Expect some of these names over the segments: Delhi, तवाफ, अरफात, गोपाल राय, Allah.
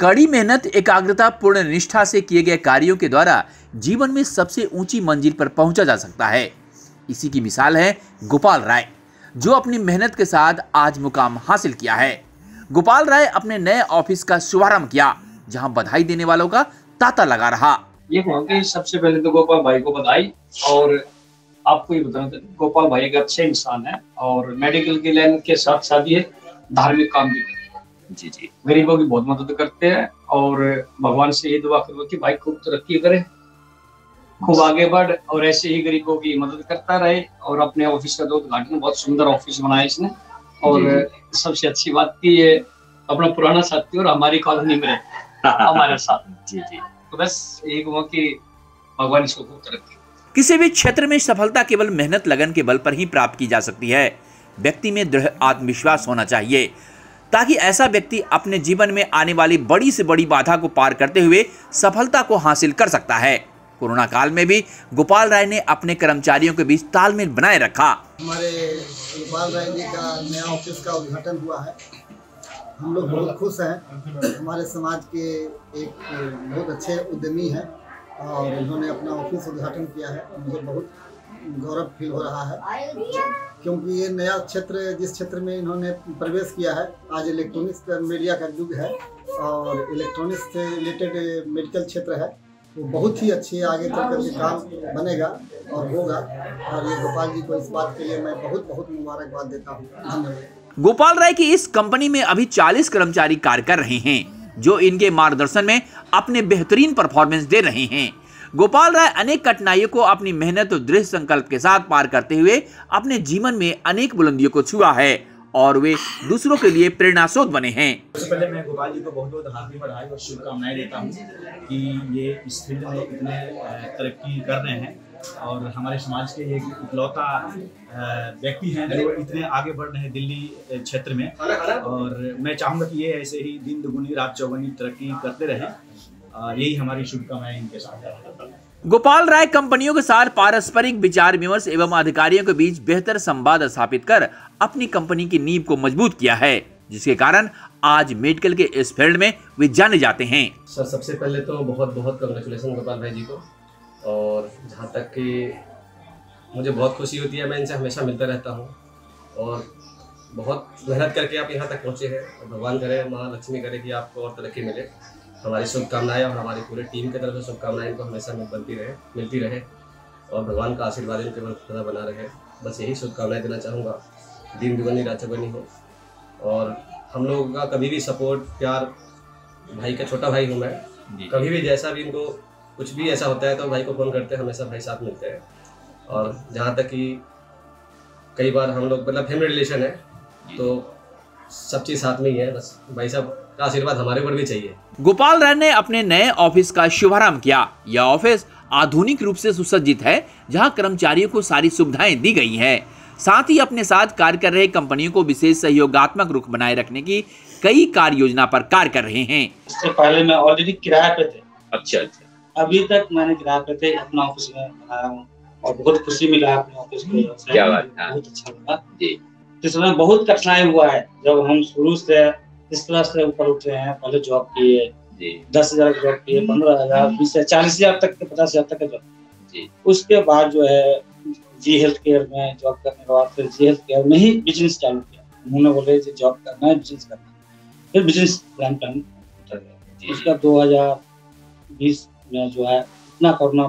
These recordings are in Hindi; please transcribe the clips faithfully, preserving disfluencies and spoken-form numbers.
कड़ी मेहनत, एकाग्रता, पूर्ण निष्ठा से किए गए कार्यों के द्वारा जीवन में सबसे ऊंची मंजिल पर पहुंचा जा सकता है। इसी की मिसाल है गोपाल राय, जो अपनी मेहनत के साथ आज मुकाम हासिल किया है। गोपाल राय अपने नए ऑफिस का शुभारंभ किया, जहां बधाई देने वालों का तांता लगा रहा। ये कहूँगी सबसे पहले तो गोपाल भाई को बधाई, और आपको ये बताना चाहिए गोपाल भाई एक अच्छे इंसान है और मेडिकल की लाइन के साथ साथ ये धार्मिक काम भी करते हैं। जी जी, गरीबों की बहुत मदद करते हैं और भगवान से ये दुआ करो कि भाई खूब तरक्की करे, खूब आगे बढ़ और ऐसे ही गरीबों की मदद करता रहे। और अपने ऑफिस का उद्घाटन बहुत सुंदर ऑफिस बनाया इसने, और सबसे अच्छी बात की ये अपना पुराना साथी और हमारी कॉलोनी में हमारे साथ। जी जी, तो बस एक वो कि भगवान इसको खूब तरक्की। किसी भी क्षेत्र में सफलता केवल मेहनत लगन के बल पर ही प्राप्त की जा सकती है। व्यक्ति में दृढ़ आत्मविश्वास होना चाहिए, ताकि ऐसा व्यक्ति अपने जीवन में आने वाली बड़ी से बड़ी बाधा को पार करते हुए सफलता को हासिल कर सकता है। कोरोना काल में भी गोपाल राय ने अपने कर्मचारियों के बीच तालमेल बनाए रखा। हमारे गोपाल राय जी का नया ऑफिस का उद्घाटन हुआ है, हम लोग बहुत खुश हैं। हमारे समाज के एक बहुत अच्छे उद्यमी हैं और उन्होंने अपना ऑफिस उद्घाटन किया है। मुझे बहुत गौरव फील हो रहा है, क्योंकि ये नया क्षेत्र, जिस क्षेत्र में इन्होंने प्रवेश किया है, आज इलेक्ट्रॉनिक्स मीडिया का युग है और इलेक्ट्रॉनिक्स से रिलेटेड मेडिकल क्षेत्र है, वो बहुत ही अच्छे आगे चलकर के काम बनेगा और होगा। और ये गोपाल जी को इस बात के लिए मैं बहुत बहुत मुबारकबाद देता हूँ, धन्यवाद। गोपाल राय की इस कंपनी में अभी चालीस कर्मचारी कार्य कर रहे हैं, जो इनके मार्गदर्शन में अपने बेहतरीन परफॉर्मेंस दे रहे हैं। गोपाल राय अनेक कठिनाइयों को अपनी मेहनत और दृढ़ संकल्प के साथ पार करते हुए अपने जीवन में अनेक बुलंदियों को छुआ है और वे दूसरों के लिए प्रेरणा स्रोत बने हैं। सबसे पहले मैं गोपाल जी को बहुत बहुत हार्दिक बधाई और शुभकामनाएं देता हूं कि ये इस फील्ड में इतने तरक्की कर रहे हैं और हमारे समाज के एक इकलौता व्यक्ति हैं जो इतने आगे बढ़ रहे हैं दिल्ली क्षेत्र में। और मैं चाहूँगा कि ये ऐसे ही दिन दुगुनी रात चौगुनी तरक्की करते रहें, यही हमारी शुभकामनाएं इनके साथ। गोपाल राय कंपनियों के साथ पारस्परिक विचार विमर्श एवं अधिकारियों के बीच बेहतर संवाद स्थापित कर अपनी कंपनी की नींव को मजबूत किया है, जिसके कारण आज मेडिकल के इस फील्ड में वे जाने जाते हैं। सर, सबसे पहले तो बहुत बहुत कंग्रेचुलेशन गोपाल भाई जी को। और जहाँ तक कि मुझे बहुत खुशी होती है, मैं इनसे हमेशा मिलता रहता हूँ और बहुत मेहनत करके आप यहाँ तक पहुँचे हैं और भगवान करे, माँ लक्ष्मी करे कि आपको और तरक्की मिले। हमारी शुभकामनाएं और हमारी पूरे टीम की तरफ से शुभकामनाएं इनको हमेशा बनती रहे मिलती रहे और भगवान का आशीर्वाद इनके ऊपर बना रहे। बस यही शुभकामनाएं देना चाहूँगा। दिन दुगनी रात चौगुनी हो और हम लोगों का कभी भी सपोर्ट प्यार, भाई का छोटा भाई हूँ मैं, कभी भी जैसा भी इनको कुछ भी ऐसा होता है तो भाई को फ़ोन करते हैं, हमेशा भाई साथ मिलते हैं। और जहाँ तक कि कई बार हम लोग मतलब फैमिली रिलेशन है तो सब चीज़ साथ में ही है, बस भाई साहब का आशीर्वाद हमारे ऊपर भी चाहिए। गोपाल राय ने अपने नए ऑफिस का शुभारंभ किया। यह ऑफिस आधुनिक रूप से सुसज्जित है, जहां कर्मचारियों को सारी सुविधाएं दी गई हैं। साथ ही अपने साथ कार्य कर रहे कंपनियों को विशेष सहयोगात्मक रुख बनाए रखने की कई कार्य योजना पर कार्य कर रहे हैं। इससे पहले मैं ऑलरेडी किराए पे थे। अच्छा अच्छा, अभी तक मैंने किराए पे थे, अपना ऑफिस में बनाया हूँ और बहुत खुशी मिला अपने ऑफिस को। क्या बात है, बहुत अच्छा लगा जी। इसमें बहुत कठिनाई हुआ है, जब हम शुरू से इस तरह से ऊपर उठे हैं, पहले जॉब किए दस हजार जॉब किए, पंद्रह हजार बीस हजार चालीस हजार तक के पचास हजार तक का जॉब, उसके बाद जो है जी हेल्थ केयर में जॉब करने के बाद फिर जी हेल्थ केयर में ही बिजनेस चालू किया। उन्होंने बोले जॉब करना है, बिजनेस करना है, फिर बिजनेस प्लान प्लान उसका दो हजार बीस में जो है इतना कोरोना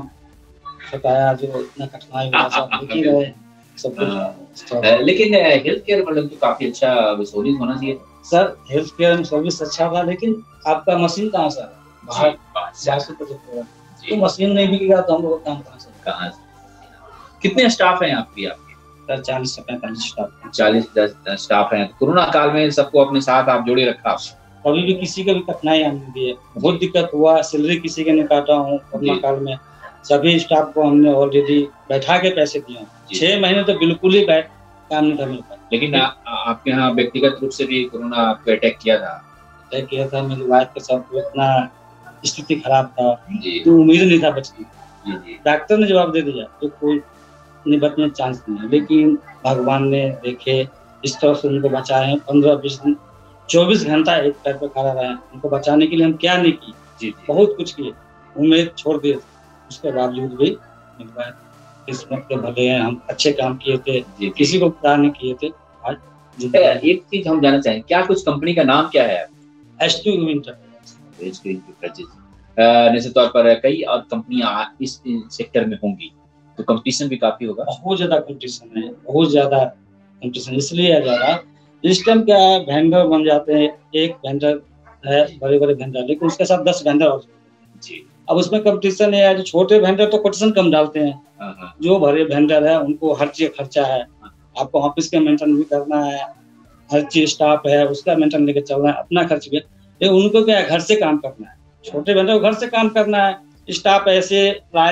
सताया, जो इतना कठिनाई हुआ, सब दुखी रहे सब कुछ। लेकिन हेल्थ केयर मतलब तो काफी अच्छा होना चाहिए सर, हेल्थ केयर में सर्विस अच्छा था, लेकिन आपका मशीन कहाँ से बाहर तो मशीन नहीं बिकेगा तो हम लोग काम कहाँ से कहाँ से। कितने स्टाफ हैं आपकी आपके सर? चालीस से पैंतालीस स्टाफ, चालीस स्टाफ हैं। कोरोना काल में सबको अपने साथ आप जोड़े रखा, कभी भी किसी को भी कठिनाई आने दी है, बहुत दिक्कत हुआ, सैलरी किसी के नहीं काटा हूँ कोरोना काल में। सभी स्टाफ को हमने ऑलरेडी बैठा के पैसे दिए, छह महीने तो बिल्कुल ही बैठ काम नहीं था मेरे पास। लेकिन आ, आ, आपके यहाँ व्यक्तिगत रूप से भी कोरोना पे अटैक किया था अटैक किया था मेरी वाइफ के साथ, इतना स्थिति खराब था, तो उम्मीद नहीं था बचने। डॉक्टर ने जवाब दे दिया तो कोई नहीं बचने चांस नहीं है, लेकिन भगवान ने देखे इस तरह से उनको बचाए हैं। पंद्रह बीस दिन चौबीस घंटा एक पैर पर खड़ा रहा, उनको बचाने के लिए हम क्या नहीं की जी, बहुत कुछ किए, उम्मीद छोड़ दिए, उसके बावजूद भी किस्मत के भले हैं, हम अच्छे काम किए थे, किसी को पता नहीं किए थे। आज एक चीज हम जानना चाहेंगे, क्या कुछ कंपनी का नाम क्या है? एच टू निश्चित तौर पर कई और कंपनियां इस सेक्टर में होंगी तो कंपटीशन भी काफी होगा। बहुत ज्यादा कंपटीशन है, बहुत ज्यादा कंपटीशन इसलिए है ज्यादा, इस टाइम क्या है वेंडर बन जाते हैं, एक वेंडर है बड़े बड़े वेंडर, लेकिन उसके साथ दस वेंडर हो जी। अब उसमें कंपटीशन है, जो छोटे वेंडर तो कोटेशन कम डालते हैं, जो बड़े वेंडर है उनको हर चीज खर्चा है, आपको ऑफिस का मेंटेन भी करना है, हर चीज स्टाफ है उसका मेंटेन लेकर चलना है, अपना खर्च भी, लेकिन उनको क्या है घर से काम करना है, छोटे वेंडर को घर से काम करना है, स्टाफ ऐसे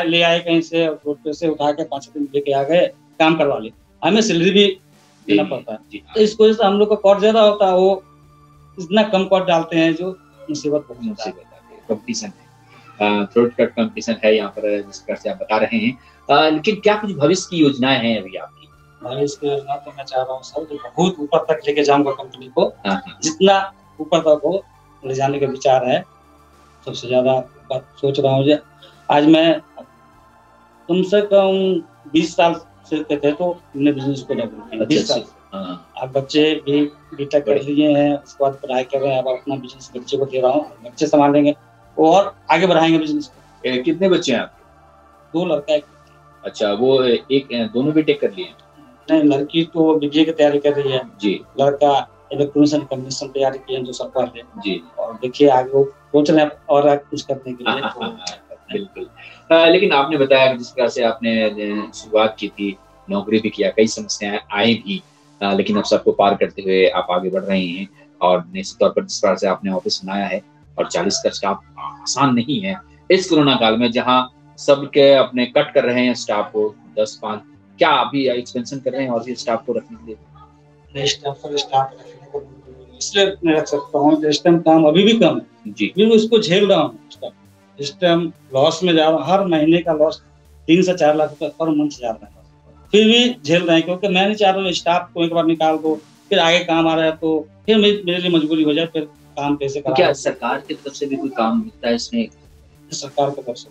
ले आए कहीं से रोड पे से उठा के पाँच दिन लेके आ गए काम करवा ले, हमें सैलरी भी देना पड़ता है, तो इस वजह से हम लोग का कॉस्ट ज्यादा होता है, वो इतना कम कॉस्ट डालते हैं जो मुसीबत बहुत मुसीबत है, थ्रोट कट कॉम्पिटिशन है यहाँ पर जिस तरह से आप बता रहे हैं। लेकिन क्या कुछ भविष्य की योजनाएं हैं अभी आपकी? भविष्य की योजना तो मैं चाह रहा हूँ सर बहुत ऊपर तक लेके जाऊंगा कंपनी को, जितना ऊपर तक हो ले जाने का विचार है, सबसे ज्यादा सोच रहा हूँ। आज मैं कम से कम बीस साल से थे तो हमने बिजनेस को डेवलप किया, बीस साल आप बच्चे भी बीटेक कर लिए हैं, उसके बाद पढ़ाई कर रहे हैं, अब अपना बिजनेस बच्चे को दे रहा हूँ, बच्चे संभालेंगे और आगे बढ़ाएंगे बिजनेस को। ए, कितने बच्चे हैं आपके? दो लड़का एक। अच्छा, वो एक दोनों भी टेक कर लिए? नहीं, लड़की तो बीबीए की तैयारी कर रही है जी, लड़का इलेक्ट्रॉनिक्स एंड कम्युनिकेशन तैयारी की है जो सरकार ने जी, और देखिए आगे वो सोच रहे हैं और कुछ करने के लिए। तो बिल्कुल, लेकिन आपने बताया जिस तरह से आपने शुरुआत की थी, नौकरी भी किया, कई समस्याएं आई भी, लेकिन अब सबको पार करते हुए आप आगे बढ़ रहे हैं, और निश्चित तौर पर जिस तरह से आपने ऑफिस बनाया है और चालीस का स्टाफ आसान नहीं है इस कोरोना काल में, जहां सबके अपने कट कर रहे हैं स्टाफ को दस पाँच, क्या अभी एक्सपेंशन कर रहे हैं और भी स्टाफ को रखने के लिए? नहीं, स्टाफ पर स्टाफ रखने को इसलिए नहीं रख सकता हूँ, इस टाइम काम अभी भी कम है जी, मैं उसको झेल रहा हूँ, इस टाइम लॉस में जा रहा हूँ, हर महीने का लॉस तीन से चार लाख रुपये पर मंथ जा रहा है, फिर भी झेल रहे हैं क्योंकि मैं नहीं चाह रहा हूँ स्टाफ को एक बार निकाल दो, फिर आगे काम आ रहा है तो फिर मेरे लिए मजबूरी हो जाए, फिर काम कैसे करा। क्या सरकार की तरफ से भी कोई काम मिलता है इसमें? सरकार की तरफ से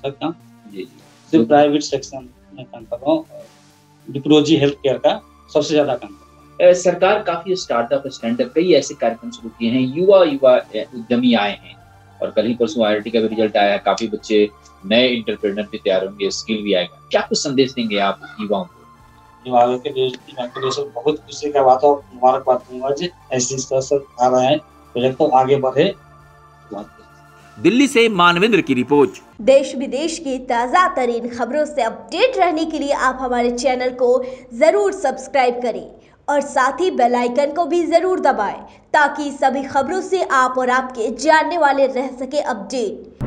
सर काम जी जी, सिर्फ प्राइवेट सेक्शन में काम कर रहा हूँ, डिप्रोजी हेल्थ केयर का सबसे ज्यादा काम। सरकार काफी स्टार्टअप स्टैंडअप कई ऐसे कार्यक्रम शुरू किए हैं, युवा युवा उद्यमी आए हैं, और कल ही परसों आई आई टी का भी रिजल्ट आया है, काफी बच्चे नए इंटरप्रेनर भी तैयार होंगे, स्किल भी आएगा, क्या कुछ संदेश देंगे आप युवाओं को? युवाओं के लिए बहुत खुशी का बात और मुबारकबाद दूंगा जी, ऐसी तरह से आ रहा है प्रोजेक्ट तो आगे बढ़े। दिल्ली से मानवेंद्र की रिपोर्ट। देश विदेश की ताज़ा तरीन खबरों से अपडेट रहने के लिए आप हमारे चैनल को जरूर सब्सक्राइब करें और साथ ही बेल आइकन को भी जरूर दबाएं ताकि सभी खबरों से आप और आपके जानने वाले रह सके अपडेट।